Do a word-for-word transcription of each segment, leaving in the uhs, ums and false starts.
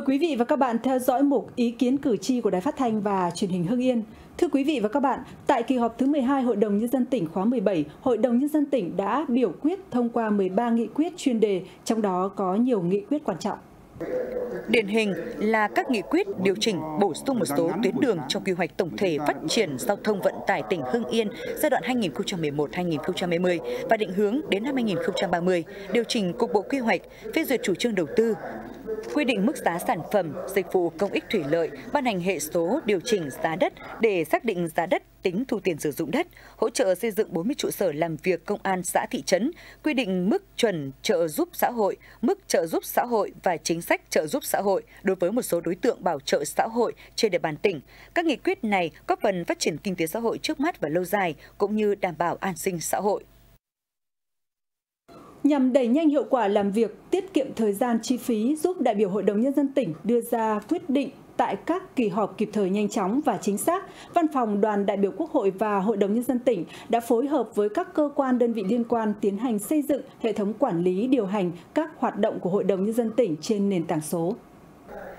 Mời quý vị và các bạn theo dõi mục ý kiến cử tri của Đài Phát thanh và Truyền hình Hưng Yên. Thưa quý vị và các bạn, tại kỳ họp thứ mười hai Hội đồng Nhân dân tỉnh khóa mười bảy, Hội đồng Nhân dân tỉnh đã biểu quyết thông qua mười ba nghị quyết chuyên đề, trong đó có nhiều nghị quyết quan trọng. Điển hình là các nghị quyết điều chỉnh bổ sung một số tuyến đường trong quy hoạch tổng thể phát triển giao thông vận tải tỉnh Hưng Yên giai đoạn hai nghìn không trăm mười một đến hai nghìn không trăm hai mươi và định hướng đến năm hai nghìn không trăm ba mươi, điều chỉnh cục bộ quy hoạch, phê duyệt chủ trương đầu tư, quy định mức giá sản phẩm, dịch vụ công ích thủy lợi, ban hành hệ số điều chỉnh giá đất để xác định giá đất, tính thu tiền sử dụng đất, hỗ trợ xây dựng bốn mươi trụ sở làm việc công an xã thị trấn, quy định mức chuẩn trợ giúp xã hội, mức trợ giúp xã hội và chính sách trợ giúp xã hội đối với một số đối tượng bảo trợ xã hội trên địa bàn tỉnh. Các nghị quyết này góp phần phát triển kinh tế xã hội trước mắt và lâu dài, cũng như đảm bảo an sinh xã hội. Nhằm đẩy nhanh hiệu quả làm việc, tiết kiệm thời gian chi phí, giúp đại biểu Hội đồng Nhân dân tỉnh đưa ra quyết định tại các kỳ họp kịp thời, nhanh chóng và chính xác, Văn phòng Đoàn đại biểu Quốc hội và Hội đồng Nhân dân tỉnh đã phối hợp với các cơ quan đơn vị liên quan tiến hành xây dựng hệ thống quản lý điều hành các hoạt động của Hội đồng Nhân dân tỉnh trên nền tảng số.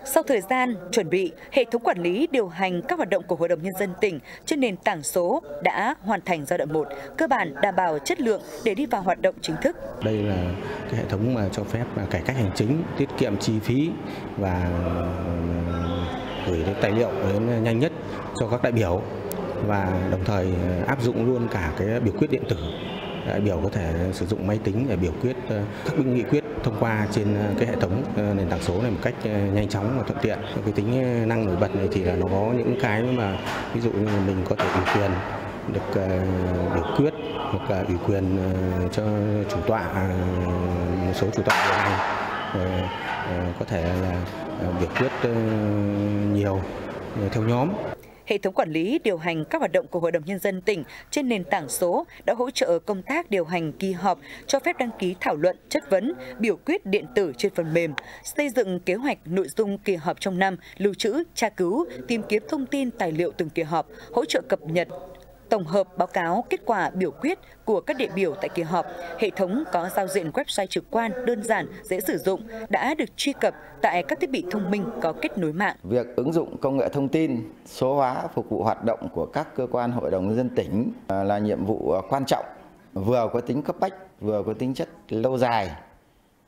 Sau thời gian chuẩn bị, hệ thống quản lý điều hành các hoạt động của Hội đồng Nhân dân tỉnh trên nền tảng số đã hoàn thành giai đoạn một, cơ bản đảm bảo chất lượng để đi vào hoạt động chính thức. Đây là cái hệ thống mà cho phép cải cách hành chính, tiết kiệm chi phí và gửi tài liệu đến nhanh nhất cho các đại biểu, và đồng thời áp dụng luôn cả cái biểu quyết điện tử. Đại biểu có thể sử dụng máy tính để biểu quyết các nghị quyết thông qua trên cái hệ thống nền tảng số này một cách nhanh chóng và thuận tiện. Cái tính năng nổi bật này thì là nó có những cái mà ví dụ như mình có thể ủy quyền được biểu quyết hoặc là ủy quyền cho chủ tọa, một số chủ tọa điều hành có thể là biểu quyết nhiều theo nhóm. Hệ thống quản lý điều hành các hoạt động của Hội đồng Nhân dân tỉnh trên nền tảng số đã hỗ trợ công tác điều hành kỳ họp, cho phép đăng ký thảo luận, chất vấn, biểu quyết điện tử trên phần mềm, xây dựng kế hoạch nội dung kỳ họp trong năm, lưu trữ, tra cứu, tìm kiếm thông tin tài liệu từng kỳ họp, hỗ trợ cập nhật, tổng hợp báo cáo kết quả biểu quyết của các đại biểu tại kỳ họp. Hệ thống có giao diện website trực quan, đơn giản, dễ sử dụng, đã được truy cập tại các thiết bị thông minh có kết nối mạng. Việc ứng dụng công nghệ thông tin, số hóa phục vụ hoạt động của các cơ quan Hội đồng Nhân dân tỉnh là nhiệm vụ quan trọng, vừa có tính cấp bách, vừa có tính chất lâu dài,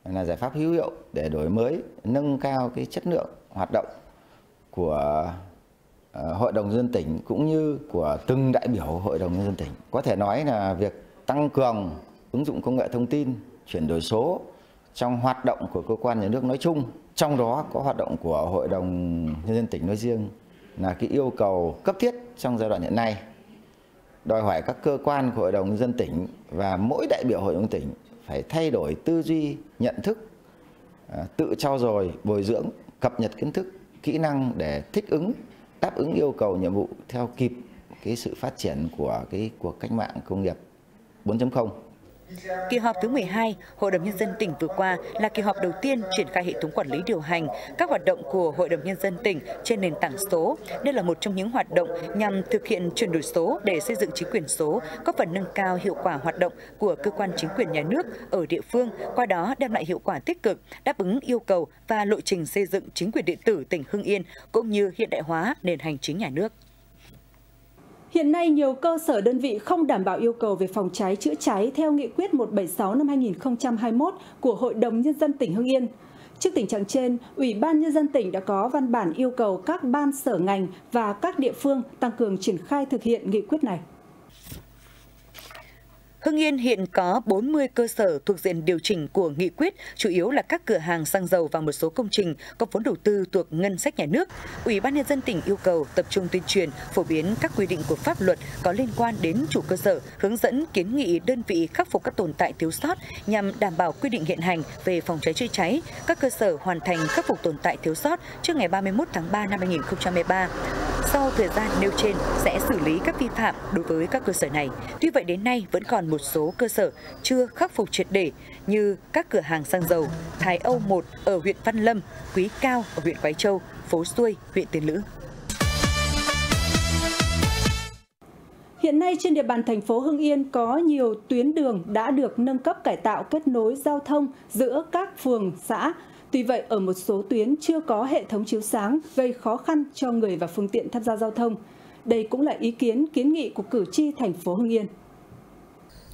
là giải pháp hữu hiệu để đổi mới, nâng cao cái chất lượng hoạt động của Hội đồng Nhân dân tỉnh cũng như của từng đại biểu Hội đồng Nhân dân tỉnh. Có thể nói là việc tăng cường ứng dụng công nghệ thông tin, chuyển đổi số trong hoạt động của cơ quan nhà nước nói chung, trong đó có hoạt động của Hội đồng Nhân dân tỉnh nói riêng, là cái yêu cầu cấp thiết trong giai đoạn hiện nay, đòi hỏi các cơ quan của Hội đồng Nhân dân tỉnh và mỗi đại biểu Hội đồng tỉnh phải thay đổi tư duy, nhận thức, tự trau dồi, bồi dưỡng, cập nhật kiến thức, kỹ năng để thích ứng, đáp ứng yêu cầu nhiệm vụ theo kịp cái sự phát triển của cái cuộc cách mạng công nghiệp bốn chấm không. Kỳ họp thứ mười hai, Hội đồng Nhân dân tỉnh vừa qua là kỳ họp đầu tiên triển khai hệ thống quản lý điều hành các hoạt động của Hội đồng Nhân dân tỉnh trên nền tảng số. Đây là một trong những hoạt động nhằm thực hiện chuyển đổi số để xây dựng chính quyền số, góp phần nâng cao hiệu quả hoạt động của cơ quan chính quyền nhà nước ở địa phương, qua đó đem lại hiệu quả tích cực, đáp ứng yêu cầu và lộ trình xây dựng chính quyền điện tử tỉnh Hưng Yên, cũng như hiện đại hóa nền hành chính nhà nước. Hiện nay, nhiều cơ sở đơn vị không đảm bảo yêu cầu về phòng cháy chữa cháy theo Nghị quyết một bảy sáu năm hai nghìn không trăm hai mươi mốt của Hội đồng Nhân dân tỉnh Hưng Yên. Trước tình trạng trên, Ủy ban Nhân dân tỉnh đã có văn bản yêu cầu các ban sở ngành và các địa phương tăng cường triển khai thực hiện nghị quyết này. Hưng Yên hiện có bốn mươi cơ sở thuộc diện điều chỉnh của nghị quyết, chủ yếu là các cửa hàng xăng dầu và một số công trình có vốn đầu tư thuộc ngân sách nhà nước. Ủy ban Nhân dân tỉnh yêu cầu tập trung tuyên truyền, phổ biến các quy định của pháp luật có liên quan đến chủ cơ sở, hướng dẫn kiến nghị đơn vị khắc phục các tồn tại thiếu sót nhằm đảm bảo quy định hiện hành về phòng cháy chữa cháy. Các cơ sở hoàn thành khắc phục tồn tại thiếu sót trước ngày ba mươi mốt tháng ba năm hai nghìn không trăm hai mươi ba. Sau thời gian nêu trên sẽ xử lý các vi phạm đối với các cơ sở này. Tuy vậy, đến nay vẫn còn một số cơ sở chưa khắc phục triệt để như các cửa hàng xăng dầu Thái Âu một ở huyện Văn Lâm, Quý Cao ở huyện Quái Châu, Phố Xuôi, huyện Tiên Lữ. Hiện nay trên địa bàn thành phố Hưng Yên có nhiều tuyến đường đã được nâng cấp cải tạo, kết nối giao thông giữa các phường, xã. Tuy vậy, ở một số tuyến chưa có hệ thống chiếu sáng gây khó khăn cho người và phương tiện tham gia giao thông. Đây cũng là ý kiến kiến nghị của cử tri thành phố Hưng Yên.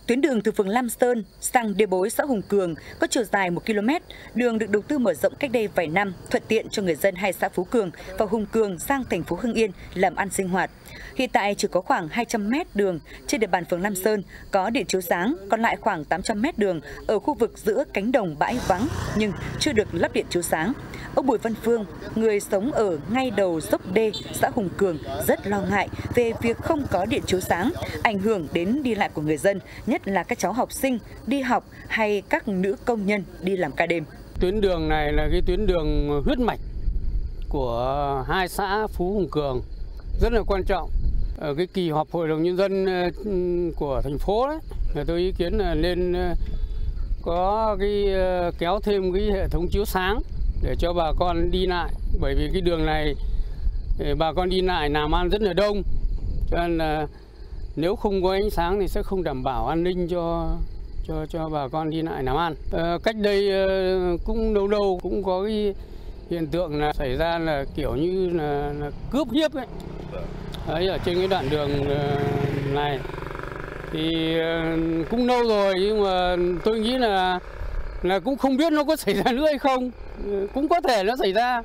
Tuyến đường từ phường Lam Sơn sang Đê Bối, xã Hùng Cường có chiều dài một ki lô mét. Đường được đầu tư mở rộng cách đây vài năm, thuận tiện cho người dân hai xã Phú Cường và Hùng Cường sang thành phố Hưng Yên làm ăn sinh hoạt. Hiện tại chỉ có khoảng hai trăm mét đường trên địa bàn phường Lam Sơn có điện chiếu sáng, còn lại khoảng tám trăm mét đường ở khu vực giữa cánh đồng bãi vắng nhưng chưa được lắp điện chiếu sáng. Ông Bùi Văn Phương, người sống ở ngay đầu dốc đê xã Hùng Cường, rất lo ngại về việc không có điện chiếu sáng ảnh hưởng đến đi lại của người dân, nhất là các cháu học sinh đi học hay các nữ công nhân đi làm ca đêm. Tuyến đường này là cái tuyến đường huyết mạch của hai xã Phú Hùng Cường, rất là quan trọng. Ở cái kỳ họp Hội đồng Nhân dân của thành phố đấy, là tôi ý kiến là nên có cái kéo thêm cái hệ thống chiếu sáng để cho bà con đi lại, bởi vì cái đường này bà con đi lại làm ăn rất là đông, cho nên là nếu không có ánh sáng thì sẽ không đảm bảo an ninh cho cho cho bà con đi lại làm ăn. À, cách đây cũng đâu đâu cũng có cái hiện tượng là xảy ra là kiểu như là, là cướp hiếp ấy. Đấy, ở trên cái đoạn đường này thì cũng lâu rồi, nhưng mà tôi nghĩ là là cũng không biết nó có xảy ra nữa hay không, cũng có thể nó xảy ra.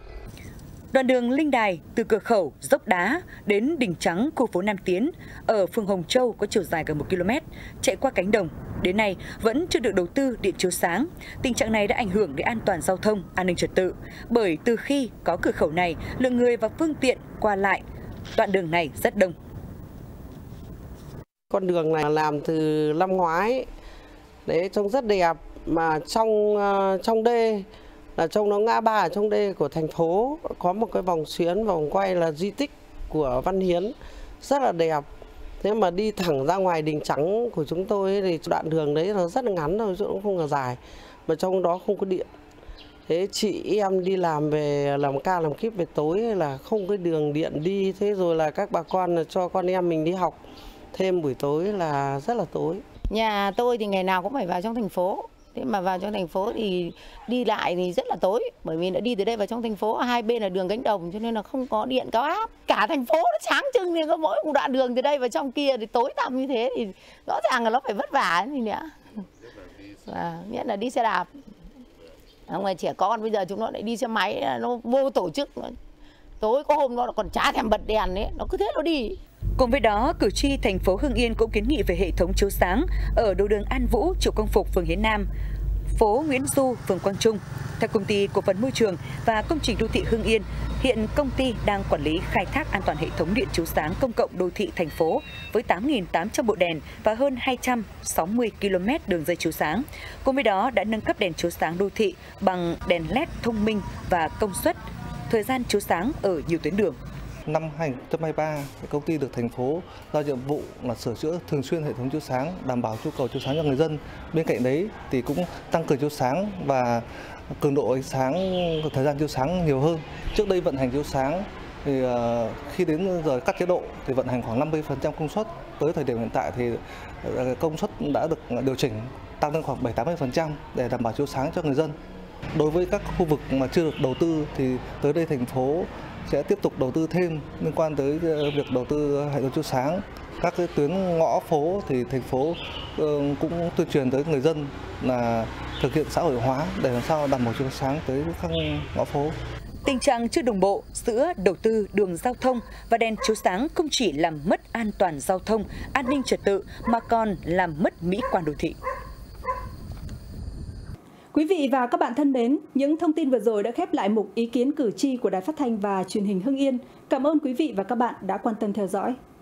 Đoạn đường Linh Đài từ cửa khẩu Dốc Đá đến Đình Trắng, khu phố Nam Tiến ở phường Hồng Châu có chiều dài gần một ki lô mét, chạy qua cánh đồng. Đến nay vẫn chưa được đầu tư điện chiếu sáng. Tình trạng này đã ảnh hưởng đến an toàn giao thông, an ninh trật tự. Bởi từ khi có cửa khẩu này, lượng người và phương tiện qua lại đoạn đường này rất đông. Con đường này làm từ năm ngoái, đấy trông rất đẹp, mà trong trong đê là trông nó ngã ba ở trong đê của thành phố, có một cái vòng xuyến vòng quay là di tích của Văn Hiến rất là đẹp. Thế mà đi thẳng ra ngoài Đình Trắng của chúng tôi thì đoạn đường đấy nó rất là ngắn thôi, chứ cũng không là dài, mà trong đó không có điện. Thế chị em đi làm về làm ca làm kíp về tối là không có đường điện đi, thế rồi là các bà con cho con em mình đi học thêm buổi tối là rất là tối. Nhà tôi thì ngày nào cũng phải vào trong thành phố, thế mà vào trong thành phố thì đi lại thì rất là tối, bởi vì đã đi từ đây vào trong thành phố hai bên là đường cánh đồng, cho nên là không có điện cao áp. Cả thành phố nó sáng trưng, thì có mỗi một đoạn đường từ đây vào trong kia thì tối tăm như thế thì rõ ràng là nó phải vất vả gì nữa, và nhất là đi xe đạp. Ngoài trẻ con bây giờ chúng nó lại đi xe máy, nó vô tổ chức, tối có hôm nó còn chả thèm bật đèn ấy, nó cứ thế nó đi. Cùng với đó, cử tri thành phố Hưng Yên cũng kiến nghị về hệ thống chiếu sáng ở đầu đường An Vũ, Triệu Công Phục, phường Hiến Nam, phố Nguyễn Du, phường Quang Trung. Theo Công ty Cổ phần Môi trường và Công trình đô thị Hưng Yên, hiện công ty đang quản lý khai thác an toàn hệ thống điện chiếu sáng công cộng đô thị thành phố với tám nghìn tám trăm bộ đèn và hơn hai trăm sáu mươi ki lô mét đường dây chiếu sáng. Cùng với đó đã nâng cấp đèn chiếu sáng đô thị bằng đèn lét thông minh và công suất, thời gian chiếu sáng ở nhiều tuyến đường. Năm hai nghìn không trăm hai mươi ba, công ty được thành phố giao nhiệm vụ là sửa chữa thường xuyên hệ thống chiếu sáng, đảm bảo nhu cầu chiếu sáng cho người dân. Bên cạnh đấy thì cũng tăng cường chiếu sáng và cường độ ánh sáng, thời gian chiếu sáng nhiều hơn. Trước đây vận hành chiếu sáng thì khi đến giờ cắt chế độ thì vận hành khoảng năm mươi phần trăm công suất. Tới thời điểm hiện tại thì công suất đã được điều chỉnh tăng lên khoảng bảy đến tám mươi phần trăm để đảm bảo chiếu sáng cho người dân. Đối với các khu vực mà chưa được đầu tư thì tới đây thành phố sẽ tiếp tục đầu tư thêm liên quan tới việc đầu tư hệ thống chiếu sáng. Các cái tuyến ngõ phố thì thành phố cũng tuyên truyền tới người dân là thực hiện xã hội hóa để làm sao đảm bảo chiếu sáng tới các ngõ phố. Tình trạng chưa đồng bộ giữa đầu tư đường giao thông và đèn chiếu sáng không chỉ làm mất an toàn giao thông, an ninh trật tự mà còn làm mất mỹ quan đô thị. Quý vị và các bạn thân mến, những thông tin vừa rồi đã khép lại mục ý kiến cử tri của Đài Phát thanh và Truyền hình Hưng Yên. Cảm ơn quý vị và các bạn đã quan tâm theo dõi.